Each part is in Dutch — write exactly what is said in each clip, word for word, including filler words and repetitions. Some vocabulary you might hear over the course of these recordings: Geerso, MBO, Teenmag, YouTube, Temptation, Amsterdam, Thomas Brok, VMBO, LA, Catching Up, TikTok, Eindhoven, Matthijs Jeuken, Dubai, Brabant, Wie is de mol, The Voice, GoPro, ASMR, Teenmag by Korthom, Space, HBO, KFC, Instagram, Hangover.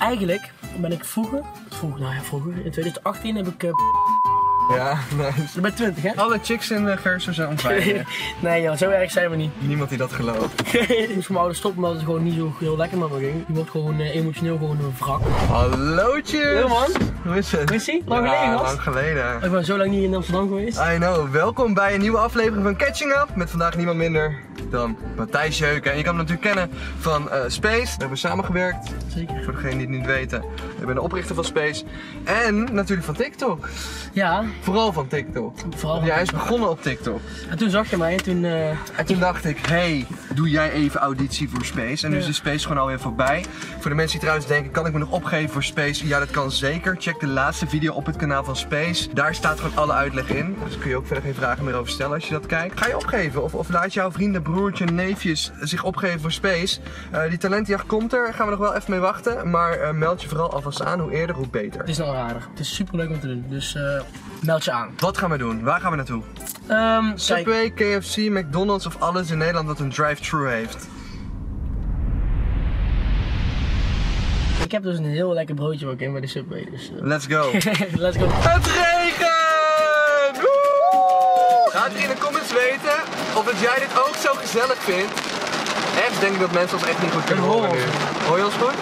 Eigenlijk ben ik vroeger, vroeger, nou ja, vroeger, in twintig achttien heb ik... Uh, ja, nice. Je bent twintig, hè? Alle chicks in de Geerso zijn ontwijken. Nee joh, zo erg zijn we niet. Niemand die dat gelooft. Ik moest mijn ouders stoppen omdat het gewoon niet zo heel lekker met me ging. Je wordt gewoon uh, emotioneel gewoon een wrak. Hallootjes! Yo man! Hoe is het? Hoe is ie? Lang ja, geleden gast? lang geleden. Ik ben zo lang niet in Amsterdam geweest. I know. Welkom bij een nieuwe aflevering van Catching Up. Met vandaag niemand minder dan Matthijs Jeuken. En je kan hem natuurlijk kennen van uh, Space. Daar hebben we samengewerkt. Zeker. Voor degenen die het niet weten. Ik ben de oprichter van Space. En natuurlijk van TikTok. Ja. Vooral van TikTok. Vooral van jij is begonnen op TikTok. En toen zag je mij en toen... Uh... En toen dacht ik, hé, hey, doe jij even auditie voor Space. En nu ja. is Space gewoon alweer voorbij. Voor de mensen die trouwens denken, kan ik me nog opgeven voor Space? Ja, dat kan zeker. Check de laatste video op het kanaal van Space. Daar staat gewoon alle uitleg in. Dus kun je ook verder geen vragen meer over stellen als je dat kijkt. Ga je opgeven? Of, of laat jouw vrienden, broertje, neefjes zich opgeven voor Space. Uh, die talentjacht komt er. Gaan we nog wel even mee wachten. Maar uh, meld je vooral alvast aan. Hoe eerder, hoe beter. Het is nou aardig. Het is super leuk om te doen. Dus... Uh... Meld je aan. Wat gaan we doen? Waar gaan we naartoe? Um, Subway, kijk. K F C, McDonald's of alles in Nederland wat een drive-thru heeft. Ik heb dus een heel lekker broodje ook in bij de Subway. Dus, uh... Let's go. Let's go. Het regent! Woe! Ga het in de comments weten of dat jij dit ook zo gezellig vindt. Echt denk ik dat mensen ons echt niet goed kunnen horen nu. Hoor je ons goed?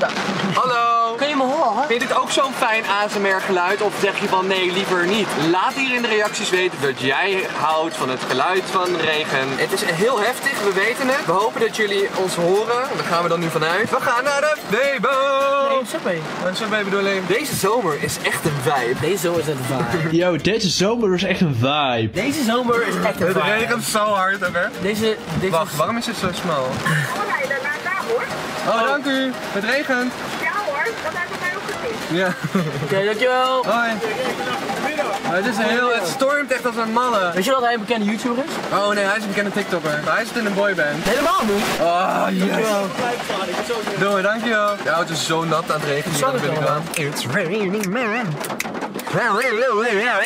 Ja. Hallo! Kun je me horen? Vind je dit ook zo'n fijn A S M R geluid of zeg je van nee, liever niet? Laat hier in de reacties weten dat jij houdt van het geluid van regen. Het is heel heftig, we weten het. We hopen dat jullie ons horen. Daar gaan we dan nu vanuit. We gaan naar de V M B O! Nee, Subway. Een Subway bedoel alleen. Deze zomer is echt een vibe. Deze zomer is echt een vibe. Yo, deze zomer is echt een vibe. Deze zomer is echt een vibe. Het regent zo hard, oké? Okay? Deze, deze... Wacht, waarom is het zo smal? Oh, nee, daar daar hoor. Oh, dank u. Het regent. Dat heb ik mij ook gezien. Ja. Oké, okay, dankjewel. Hoi. Oh, het is een heel, het stormt echt als een malle. Weet je dat hij een bekende YouTuber is? Oh nee, hij is een bekende TikToker. Hij zit in een boyband. Helemaal niet. Oh, yes. Dankjewel. Doei, dankjewel. De auto is zo nat aan het regenen. Dat ben ik aan. It's raining man.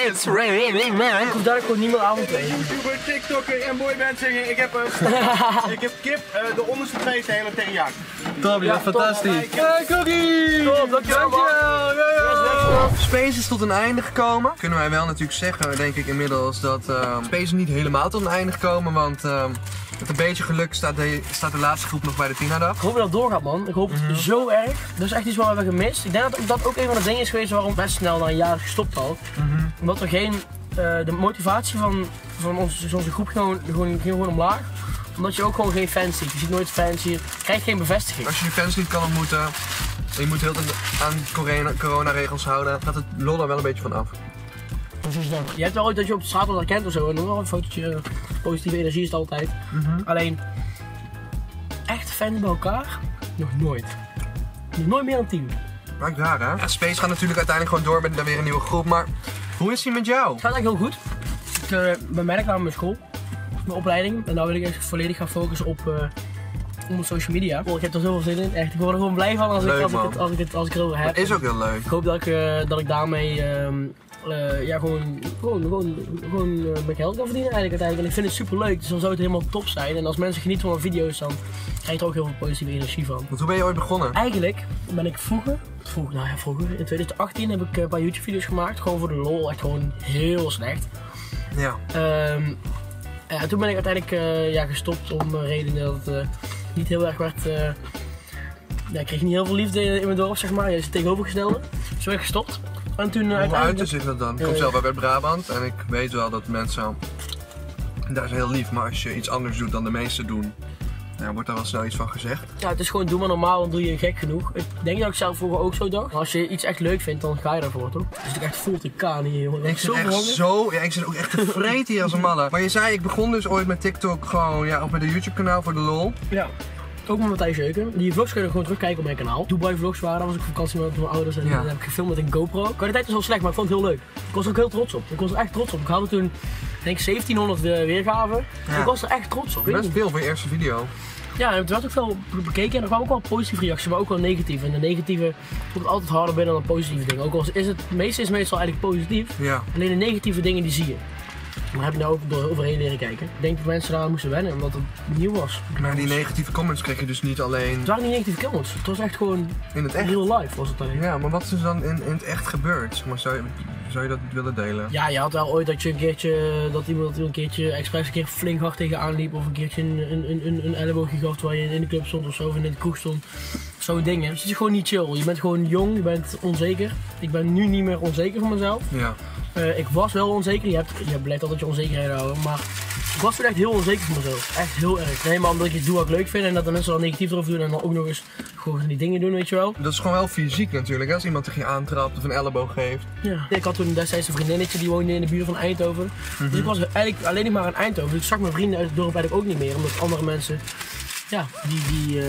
It's raining man. Ik hoef daar gewoon niet meer aan te doen. YouTuber, TikToker en boyband zingen. Ik heb een ik heb kip, uh, de onderste twee zijn helemaal tegen jaak. Top, ja, fantastisch. Kijk, Cookie! Top, dankjewel. Dankjewel. Space is tot een einde gekomen. Kunnen wij wel natuurlijk zeggen, denk ik inmiddels, dat uh, Space is niet helemaal tot een einde gekomen, want uh, met een beetje geluk staat de, staat de laatste groep nog bij de Teenmag. Ik hoop dat het doorgaat, man. Ik hoop het mm-hmm. zo erg. Dat is echt iets wat we hebben gemist. Ik denk dat dat ook een van de dingen is geweest waarom best snel na een jaar gestopt had. Mm-hmm. Omdat we geen, uh, de motivatie van, van onze, onze groep gewoon, gewoon, ging gewoon omlaag. Omdat je ook gewoon geen fans ziet. Je ziet nooit fans hier. Je krijgt geen bevestiging. Als je die fans niet kan ontmoeten en je moet heel aan coronaregels houden, gaat het lol daar wel een beetje van af. Precies dan. Je hebt wel ooit dat je op de straat wordt herkend of zo en dan wel een fotootje. Positieve energie is het altijd. Mm-hmm. Alleen, echt fans bij elkaar? Nog nooit. Nog nooit meer dan tien. Maakt raar hè? Ja, Space gaat natuurlijk uiteindelijk gewoon door met dan weer een nieuwe groep, maar hoe is hij met jou? Het gaat eigenlijk heel goed. Ik uh, ben merk aan mijn school. Mijn opleiding en nou wil ik echt volledig gaan focussen op, uh, op mijn social media. Oh, ik heb er zoveel zin in, echt. Ik word er gewoon blij van als, leuk, ik, als, ik, het, als, ik, het, als ik het erover heb. Het is ook heel leuk. Ik hoop dat ik, uh, dat ik daarmee um, uh, ja, gewoon, gewoon, gewoon, gewoon uh, mijn geld kan verdienen eigenlijk uiteindelijk. En ik vind het super leuk, dus dan zou het helemaal top zijn. En als mensen genieten van mijn video's dan krijg je er ook heel veel positieve energie van. Want hoe ben je ooit begonnen? Eigenlijk ben ik vroeger, vroeger nou ja vroeger, in twintig achttien heb ik een paar YouTube video's gemaakt. Gewoon voor de lol, echt gewoon heel slecht. Ja. Um, Ja, toen ben ik uiteindelijk uh, ja, gestopt om uh, redenen dat het uh, niet heel erg werd. Uh, ja, ik kreeg niet heel veel liefde in, in mijn dorp, zeg maar. Je zit tegenovergestelde. Dus ben ik gestopt. En toen, uh, Hoe uitte zich dat dan? Ik kom uh, zelf uit Brabant en ik weet wel dat mensen. Daar is heel lief, maar als je iets anders doet dan de meesten doen, nou, wordt daar wel snel iets van gezegd. Ja, het is gewoon doe maar normaal, dan doe je gek genoeg. Ik denk dat ik zelf vroeger ook zo dacht. Als je iets echt leuk vindt, dan ga je daarvoor toch? Dus ik echt voel te kaan hier, jongen. Ik zit echt zo, ja, ik zit ook echt te vreten hier als een malle. Maar je zei, ik begon dus ooit met TikTok gewoon, ja, op met een YouTube kanaal voor de lol. Ja. Ook met Matthijs Jeuken. Die vlogs kun je gewoon terugkijken op mijn kanaal. Dubai vlogs waren, daar was ik op vakantie met mijn ouders en ja. dan heb ik gefilmd met een GoPro. De kwaliteit was wel slecht, maar ik vond het heel leuk. Ik was er ook heel trots op. Ik was er echt trots op. Ik had er toen, denk ik, zeventienhonderd weergaven. Ja. Ik was er echt trots op. Best veel voor je eerste video. Ja, het werd ook veel bekeken en er kwamen ook wel positieve reacties, maar ook wel negatieve. En de negatieve komt altijd harder binnen dan positieve dingen. Ook al is het, het meeste is meestal eigenlijk positief, ja. alleen de negatieve dingen die zie je. Maar heb je nou ook overheen leren kijken? Ik denk dat mensen daar moesten wennen, omdat het nieuw was. Maar die negatieve comments kreeg je dus niet alleen... Het waren niet negatieve comments, het was echt gewoon... In het echt? Real life was het alleen. Ja, maar wat is er dan in, in het echt gebeurd? Maar zou je, zou je dat willen delen? Ja, je had wel ooit dat je een keertje... Dat iemand een keertje expres een keer flink hard tegenaan liep. Of een keertje een, een, een, een elleboogje gaf terwijl je in de club stond of zo. Of in de kroeg stond. Zo'n dingen. Dus het is gewoon niet chill. Je bent gewoon jong, je bent onzeker. Ik ben nu niet meer onzeker van mezelf. Ja. Uh, ik was wel onzeker, je, hebt, je blijft altijd je onzekerheden houden, maar ik was toen echt heel onzeker van mezelf. Echt heel erg. Nee, maar omdat ik het doe wat ik leuk vind en dat de mensen er negatief erover doen en dan ook nog eens gewoon die dingen doen, weet je wel. Dat is gewoon wel fysiek natuurlijk, als iemand tegen je aantrapt of een elleboog geeft. Ja. Ik had toen destijds een vriendinnetje die woonde in de buurt van Eindhoven. Mm-hmm. Dus ik was eigenlijk alleen nog maar in Eindhoven, dus ik zag mijn vrienden uit het dorp eigenlijk ook niet meer, omdat andere mensen, ja, die... die uh,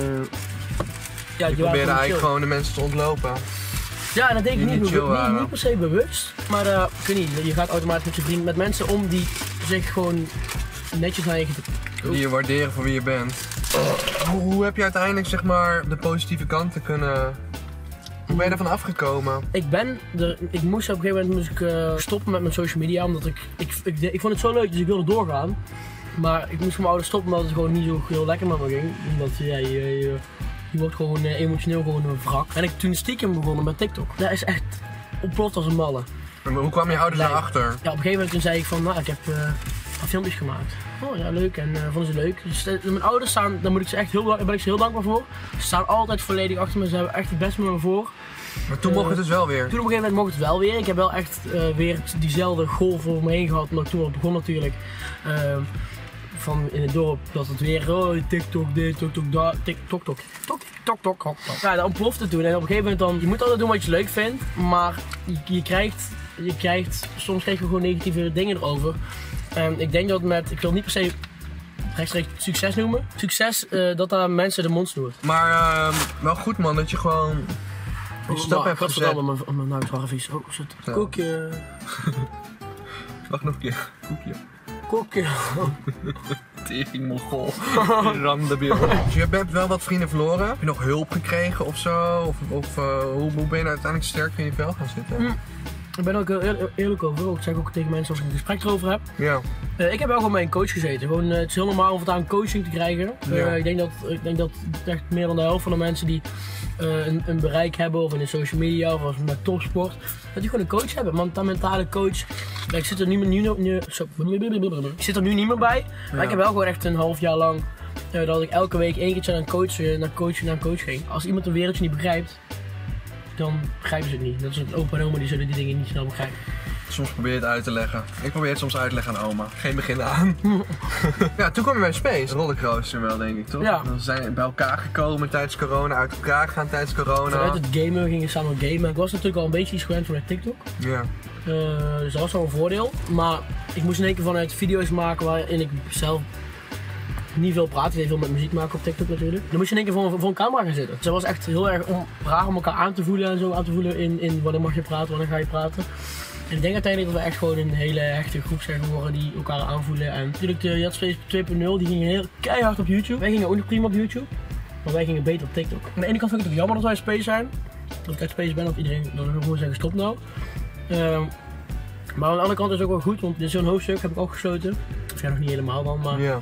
ja, die probeerden eigenlijk gewoon de mensen te ontlopen. Ja, en dat deed ik niet, niet, niet, niet per se bewust, maar uh, ik weet niet, je gaat automatisch met je vrienden, met mensen om die zich gewoon netjes naar je... Die je waarderen voor wie je bent. Uh, hoe, hoe heb je uiteindelijk, zeg maar, de positieve kanten kunnen... Hoe ben je daarvan afgekomen? Ik ben er, ik moest op een gegeven moment moest ik, uh, stoppen met mijn social media, omdat ik ik, ik... ik vond het zo leuk, dus ik wilde doorgaan. Maar ik moest van mijn ouders stoppen, omdat het gewoon niet zo heel lekker met me ging. Omdat, ja, je, je, Je wordt gewoon eh, emotioneel gewoon een wrak. En ik toen stiekem begonnen met TikTok. Dat is echt ontploft als een malle. Maar hoe kwamen je ouders daarachter? Ja, op een gegeven moment toen zei ik van, nou, ik heb uh, filmpjes gemaakt. Oh ja, leuk. En uh, vonden ze leuk. Dus, uh, mijn ouders staan, daar moet ik ze echt heel, ben ik ze heel dankbaar voor. Ze staan altijd volledig achter me. Ze hebben echt het beste met me voor. Maar toen uh, mocht het dus wel weer? Toen op een gegeven moment mocht het wel weer. Ik heb wel echt uh, weer diezelfde golf over me heen gehad. Omdat ik toen al begon natuurlijk. Uh, Van in het dorp dat het weer oh, TikTok dit, TikTok dat, TikTok, TikTok, TikTok, TikTok. Ja, dan ontploft het toen en op een gegeven moment dan, je moet altijd doen wat je leuk vindt, maar je, je krijgt, je krijgt, soms krijg je gewoon negatieve dingen erover. En ik denk dat met, ik wil niet per se rechtstreeks succes noemen, succes uh, dat daar mensen de mond snoert. Maar uh, wel goed man, dat je gewoon een stap oh, hebt gezet. Ik had het allemaal mijn naam zwaar vies. Oh, zit ja. Koekje. Wacht nog een keer, koekje. Kokje. Tering Mogol. Randebeeld. Dus je hebt wel wat vrienden verloren. Heb je nog hulp gekregen ofzo? Of, of uh, hoe, hoe ben je uiteindelijk sterk in je vel gaan zitten? Mm. Ik ben ook heel eerlijk, eerlijk over. Ik zeg ook tegen mensen als ik een gesprek erover heb. Ja. Uh, ik heb wel gewoon bij een coach gezeten. Gewoon, uh, het is heel normaal om het aan coaching te krijgen. Uh, ja. ik, denk dat, ik denk dat echt meer dan de helft van de mensen die uh, een, een bereik hebben of in de social media of met topsport, dat die gewoon een coach hebben. Want dat mentale coach, uh, ik zit er nu, nu, nu, zo, ik zit er nu niet meer bij. Ja. Maar ik heb wel gewoon echt een half jaar lang uh, dat ik elke week één keertje naar een coach, uh, naar coach, naar een coach ging. Als iemand een wereldje niet begrijpt, dan begrijpen ze het niet. Dat is het opa en oma, die zullen die dingen niet snel begrijpen. Soms probeer je het uit te leggen. Ik probeer het soms uit te leggen aan oma. Geen begin aan. Ja, toen kwam je bij Space. Rollercoaster wel, denk ik, toch? Ja. We zijn bij elkaar gekomen tijdens corona, uit elkaar gegaan tijdens corona. Vanuit het gamen gingen we samen gamen. Ik was natuurlijk al een beetje iets gewend vanuit TikTok. Ja. Uh, dus dat was wel een voordeel. Maar ik moest in één keer vanuit video's maken waarin ik zelf niet veel praten, ik deed veel met muziek maken op TikTok natuurlijk. Dan moest je in één keer voor, voor een camera gaan zitten. Dus dat was echt heel erg om, raar om elkaar aan te voelen en zo aan te voelen in, in wanneer mag je praten, wanneer ga je praten. En ik denk uiteindelijk dat we echt gewoon een hele hechte groep zijn geworden die elkaar aanvoelen. En natuurlijk de Space twee punt nul, die gingen heel keihard op YouTube. Wij gingen ook nog prima op YouTube, maar wij gingen beter op TikTok. Aan de ene kant vind ik het jammer dat wij Space zijn, dat ik uit Space ben, dat iedereen dat we gewoon zijn gestopt nou. Uh, maar aan de andere kant is het ook wel goed, want dit is zo'n hoofdstuk heb ik ook gesloten. Of ja, nog niet helemaal dan, maar... Yeah.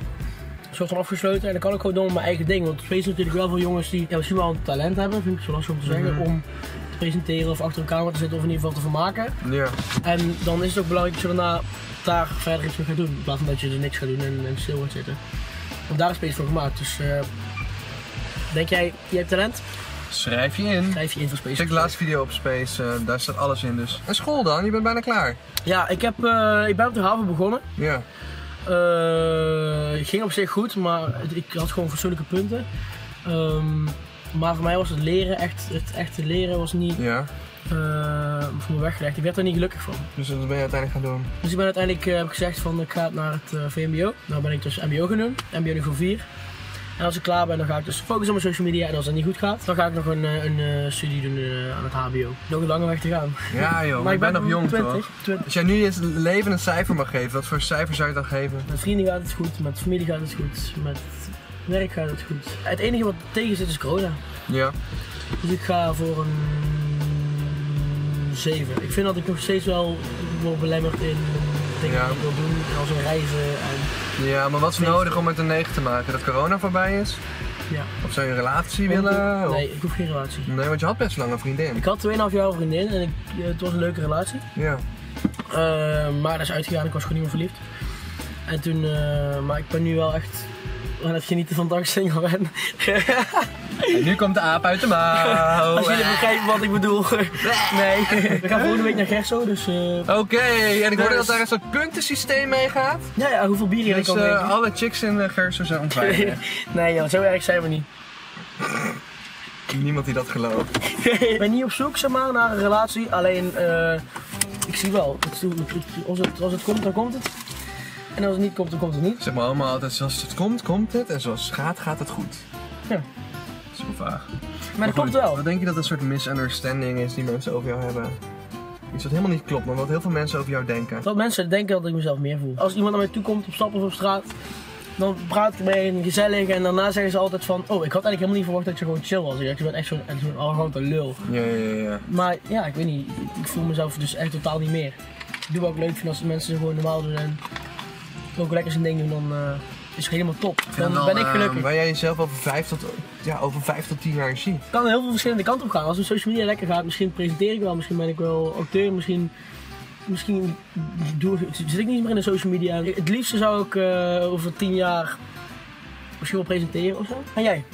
Soort van afgesloten en dan kan ik gewoon doen met mijn eigen ding, want Space is natuurlijk wel veel jongens die ja, misschien wel een talent hebben, vind ik zo lastig om te zeggen, mm-hmm. om te presenteren of achter een camera te zitten of in ieder geval te vermaken. Ja. En dan is het ook belangrijk dat je daarna daar verder iets mee gaat doen, in plaats van dat je er niks gaat doen en, en stil gaat zitten. Want daar is Space voor gemaakt, dus uh, denk jij, je hebt talent? Schrijf je in. Schrijf je in voor Space. Check de laatste video op Space, uh, daar staat alles in dus. En school dan, je bent bijna klaar. Ja, ik, heb, uh, ik ben op de haven begonnen. Ja. Uh, het ging op zich goed, maar ik had gewoon fatsoenlijke punten. Um, maar voor mij was het leren, echt, het echte leren was niet ja. uh, voor me weggelegd. Ik werd er niet gelukkig van. Dus dat ben je uiteindelijk gaan doen? Dus ik ben uiteindelijk uh, heb ik gezegd van ik ga naar het uh, V M B O. Nou ben ik dus M B O gaan doen, M B O niveau vier. En als ik klaar ben, dan ga ik dus focussen op mijn social media en als dat niet goed gaat, dan ga ik nog een, een, een studie doen aan het H B O. Nog een lange weg te gaan. Ja joh, maar ik ben nog jong twintig, toch? twintig. Als jij nu eens het leven een cijfer mag geven, wat voor cijfer zou je dan geven? Met vrienden gaat het goed, met familie gaat het goed, met werk gaat het goed. Het enige wat tegen zit is corona. Ja. Dus ik ga voor een zeven. Ik vind dat ik nog steeds wel word belemmerd in dingen ja. die ik wil doen, en als een reizen en... Ja, maar wat is nodig om het een negen te maken? Dat corona voorbij is? Ja. Of zou je een relatie ik willen? Hoef, nee, of? Ik hoef geen relatie. Nee, want je had best lang een vriendin. Ik had twee en een half jaar een vriendin en ik, het was een leuke relatie. Ja. Uh, maar dat is uitgegaan, ik was gewoon niet meer verliefd. En toen, uh, maar ik ben nu wel echt aan het genieten van dag single en... En nu komt de aap uit de mouw. Als jullie begrijpen wat ik bedoel. Nee, we gaan volgende week naar Geerso, dus... Uh... Oké, okay, en ik hoorde dus... dat daar een soort puntensysteem mee gaat. Ja, ja, hoeveel bier je dus, kan drinken. Dus uh, alle chicks in Geerso zijn ontwijken. Nee joh, zo erg zijn we niet. Niemand die dat gelooft. Ik ben niet op zoek, zeg maar, naar een relatie. Alleen, uh, ik zie wel, als het, als het komt, dan komt het. En als het niet komt, dan komt het niet. Zeg maar allemaal altijd, zoals het komt, komt het. En zoals het gaat, gaat het goed. Ja. Vaag. Maar dat klopt wel. Wat denk je dat een soort misunderstanding is die mensen over jou hebben? Iets wat helemaal niet klopt, maar wat heel veel mensen over jou denken. Dat mensen denken dat ik mezelf meer voel. Als iemand naar mij toe komt op stap of op straat, dan praat ik mee en gezellig en daarna zeggen ze altijd van: oh, ik had eigenlijk helemaal niet verwacht dat je gewoon chill was. Ik ben echt zo'n zo arrogante lul. Ja, ja, ja. Maar ja, ik weet niet. Ik voel mezelf dus echt totaal niet meer. Ik doe wat ik leuk vind als de mensen gewoon normaal doen en ook lekker zijn ding doen, dan... Uh, is helemaal top. Dan, dan ben ik gelukkig. Uh, waar jij jezelf over vijf tot, ja, over vijf tot tien jaar ziet. Het kan heel veel verschillende kanten op gaan. Als het social media lekker gaat, misschien presenteer ik wel, misschien ben ik wel acteur, misschien, misschien doe, zit ik niet meer in de social media. Het liefste zou ik uh, over tien jaar misschien wel presenteren ofzo. En jij?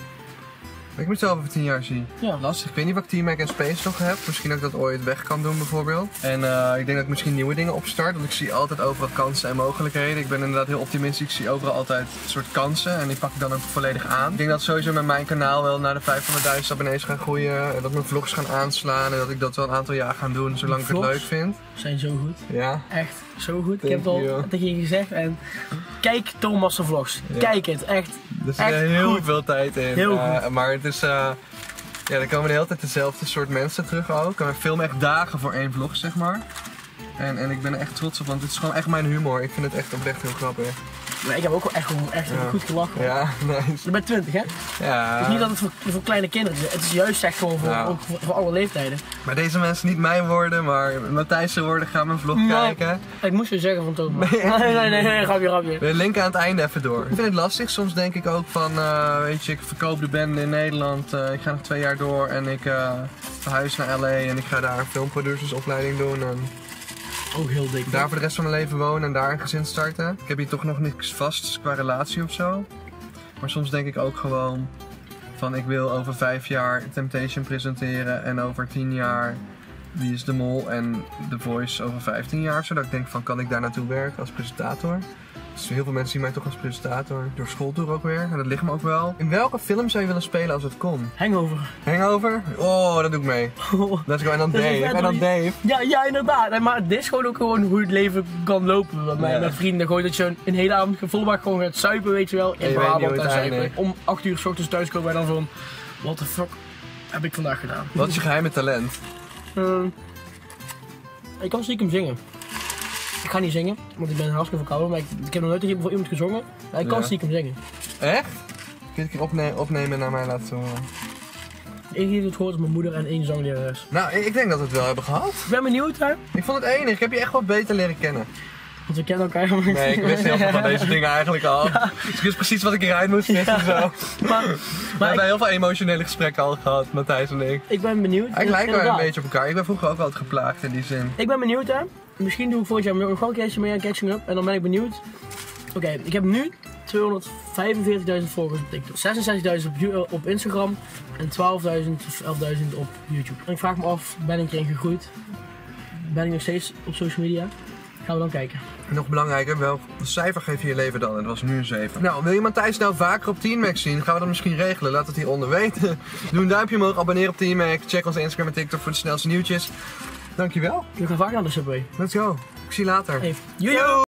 Ik mezelf over tien jaar zien. Ja. Lastig. Ik weet niet wat ik Teammag en Space nog heb. Misschien dat ik dat ooit weg kan doen bijvoorbeeld. En uh, ik denk dat ik misschien nieuwe dingen opstart. Want ik zie altijd overal kansen en mogelijkheden. Ik ben inderdaad heel optimistisch. Ik zie overal altijd een soort kansen. En die pak ik dan ook volledig aan. Ik denk dat sowieso met mijn kanaal wel naar de vijfhonderdduizend abonnees gaan groeien. En dat mijn vlogs gaan aanslaan. En dat ik dat wel een aantal jaar ga doen. Zolang ik het leuk vind. Zijn zo goed. Ja. Echt zo goed. Thank ik heb het al tegen je gezegd. En kijk Thomas' vlogs. Ja. Kijk het. Echt. Er zit heel goed. veel tijd in. Heel uh, goed. Maar het is, uh, ja, er komen de hele tijd dezelfde soort mensen terug ook. Er filmen echt dagen voor één vlog, zeg maar. En, en ik ben er echt trots op, want het is gewoon echt mijn humor. Ik vind het echt oprecht heel grappig. Maar ik heb ook wel echt, echt ja. goed gelachen. Ja, nice. Je bent twintig, hè? Ja. Het is niet dat het voor, voor kleine kinderen is. Het is juist echt gewoon voor, nou. voor, voor alle leeftijden. Maar deze mensen, niet mijn woorden, maar Matthijs' woorden, gaan mijn vlog nee. kijken. Ik moest je zeggen van Thomas. Nee, nee, nee, nee, nee, grapje, grapje. De link aan het einde even door. Ik vind het lastig. Soms denk ik ook van, uh, weet je, ik verkoop de band in Nederland. Uh, ik ga nog twee jaar door en ik uh, verhuis naar L A en ik ga daar een filmproducersopleiding doen. En... Ook heel dik. Daar voor de rest van mijn leven wonen en daar een gezin starten. Ik heb hier toch nog niks vast qua relatie of zo. Maar soms denk ik ook gewoon van ik wil over vijf jaar Temptation presenteren en over tien jaar Wie is de Mol en The Voice over vijftien jaar. Zodat ik denk van kan ik daar naartoe werken als presentator. Dus heel veel mensen zien mij toch als presentator door school toe ook weer. En dat ligt me ook wel. In welke film zou je willen spelen als het kon? Hangover. Hangover? Oh, dat doe ik mee. Oh. Dat is en dan Dave. En dan Dave. Ja, ja, inderdaad. Maar dit is gewoon ook gewoon hoe het leven kan lopen. Bij mij, ja. Met vrienden. Gewoon dat je een, een hele avond volbak gewoon gaat zuipen, weet je wel. In ja, Brabant en zuipen. Om acht uur 's ochtends thuis komen en dan van... What the fuck heb ik vandaag gedaan? Wat is je geheime talent? Uh, ik kan stiekem zingen. Ik ga niet zingen, want ik ben hartstikke verkouden, maar ik, ik heb nog nooit tegen iemand gezongen. Maar ik kan ja. stiekem zingen. Echt? Kun je het opne opnemen en naar mij laten horen? De enige die het gehoord is mijn moeder en één zanglerares. Nou, ik denk dat we het wel hebben gehad. Ik ben benieuwd, hè? Ik vond het enig. Ik heb je echt wat beter leren kennen. Want we kennen elkaar helemaal niet. Nee, ik wist heel veel van deze dingen eigenlijk al. Ja. Dus ik wist precies wat ik eruit moest zetten ja. en zo. Maar, maar we hebben ik... heel veel emotionele gesprekken al gehad, Matthijs en ik. Ik ben benieuwd. Eigenlijk lijken we een beetje op elkaar. Ik ben vroeger ook altijd geplaagd in die zin. Ik ben benieuwd, hè? Misschien doe ik volgend jaar nog een keertje mee aan Catching Up en dan ben ik benieuwd. Oké, okay, ik heb nu tweehonderdvijfenveertigduizend volgers op TikTok, zesenzestigduizend op, op Instagram en twaalfduizend of elfduizend op YouTube. En ik vraag me af, ben ik erin gegroeid? Ben ik nog steeds op social media? Gaan we dan kijken. Nog belangrijker, welk cijfer geef je je leven dan? Het was nu een zeven. Nou, wil je Matthijs nou vaker op Teenmag zien? Gaan we dat misschien regelen? Laat het hieronder weten. Doe een duimpje omhoog, abonneer op Teenmag, check onze Instagram en TikTok voor de snelste nieuwtjes. Dankjewel. Ik ga vaak naar de Subway. Let's go. Ik zie je later. Hey. Jojo!